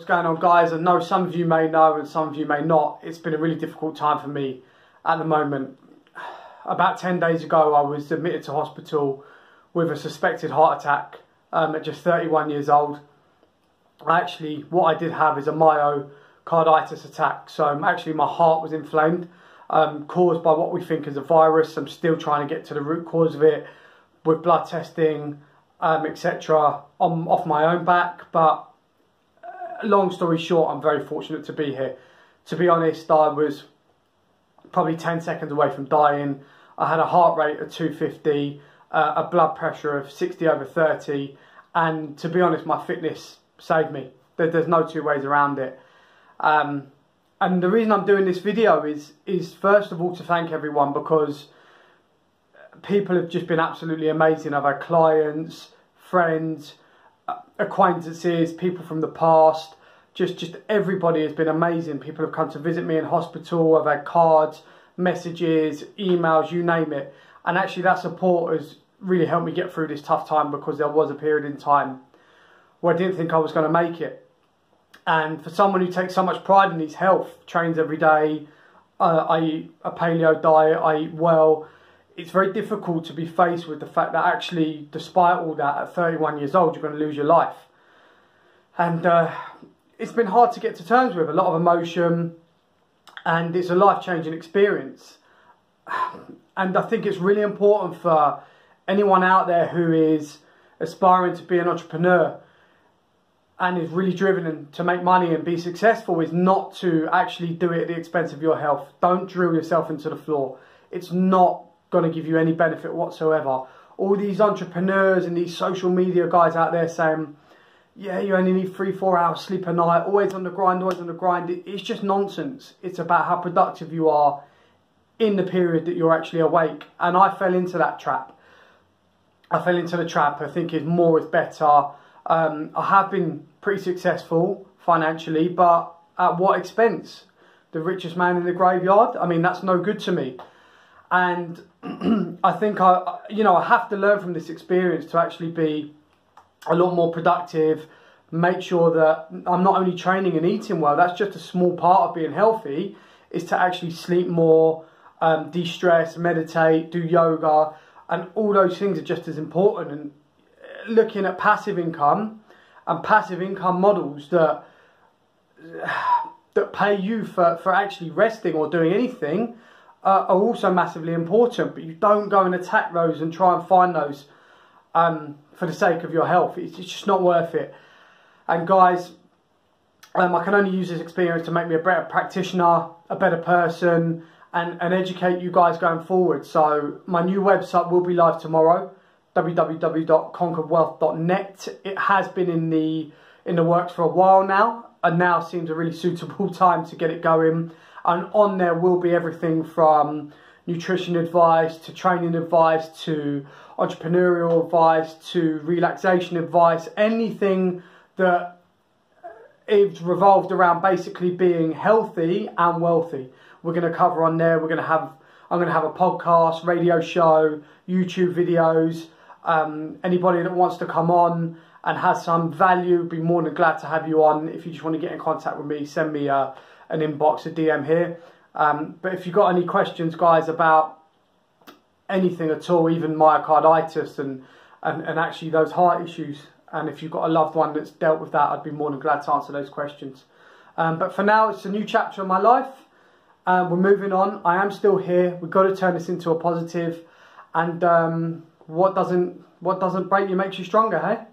What's going on, guys? I know some of you may know and some of you may not. It's been a really difficult time for me at the moment. About 10 days ago I was admitted to hospital with a suspected heart attack at just 31 years old. Actually, what I did have is a myocarditis attack, so actually my heart was inflamed, caused by what we think is a virus. I'm still trying to get to the root cause of it with blood testing, etc. off my own back, but long story short, I'm very fortunate to be here. To be honest, I was probably 10 seconds away from dying. I had a heart rate of 250, a blood pressure of 60/30, and to be honest, my fitness saved me. There's no two ways around it. And the reason I'm doing this video is first of all to thank everyone, because people have just been absolutely amazing. I've had clients, friends, acquaintances, people from the past, just everybody has been amazing. People have come to visit me in hospital. I've had cards, messages, emails, you name it. And actually that support has really helped me get through this tough time, because there was a period in time where I didn't think I was going to make it. And for someone who takes so much pride in his health, trains every day, I eat a paleo diet, I eat well, it's very difficult to be faced with the fact that actually, despite all that, at 31 years old, you're going to lose your life. And it's been hard to get to terms with, a lot of emotion, and it's a life-changing experience. And I think it's really important for anyone out there who is aspiring to be an entrepreneur and is really driven to make money and be successful, is not to actually do it at the expense of your health. Don't drill yourself into the floor. It's not going to give you any benefit whatsoever. All these entrepreneurs and these social media guys out there saying, yeah, you only need 3-4 hours sleep a night, always on the grind, always on the grind. It's just nonsense. It's about how productive you are in the period that you're actually awake. And I fell into that trap. I fell into the trap of thinking more is better. I have been pretty successful financially, but at what expense? The richest man in the graveyard? I mean, that's no good to me. And I think I have to learn from this experience to actually be a lot more productive, make sure that I'm not only training and eating well, that's just a small part of being healthy, is to actually sleep more, de-stress, meditate, do yoga, and all those things are just as important. And looking at passive income and passive income models that pay you for actually resting or doing anything, are also massively important. But you don't go and attack those and try and find those for the sake of your health. It's just not worth it. And guys, I can only use this experience to make me a better practitioner, a better person, and educate you guys going forward. So my new website will be live tomorrow, www.conqueredwealth.net. It has been in the works for a while now, and now seems a really suitable time to get it going. And on there will be everything from nutrition advice to training advice to entrepreneurial advice to relaxation advice. Anything that is revolved around basically being healthy and wealthy, we're going to cover on there. I'm going to have a podcast, radio show, YouTube videos. Anybody that wants to come on and has some value, be more than glad to have you on. If you just want to get in contact with me, send me an inbox, a DM here. But if you've got any questions, guys, about anything at all, even myocarditis and actually those heart issues, and if you've got a loved one that's dealt with that, I'd be more than glad to answer those questions. But for now, it's a new chapter in my life. We're moving on. I am still here. We've got to turn this into a positive. And what doesn't break you makes you stronger, hey?